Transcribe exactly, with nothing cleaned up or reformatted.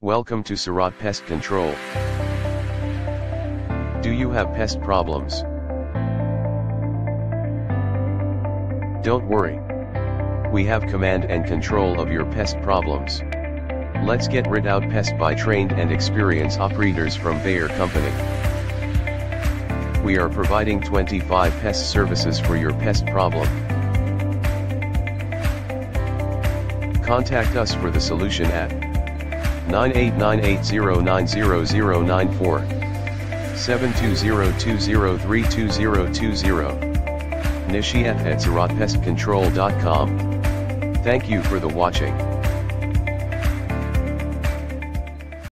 Welcome to Surat Pest Control. Do you have pest problems? Don't worry. We have command and control of your pest problems. Let's get rid out pests by trained and experienced operators from Bayer company. We are providing twenty-five pest services for your pest problem. Contact us for the solution at nine eight nine eight zero nine zero zero nine four seven two zero two zero three two zero two zero Nisheeth at surat pest control dot com. Thank you for the watching.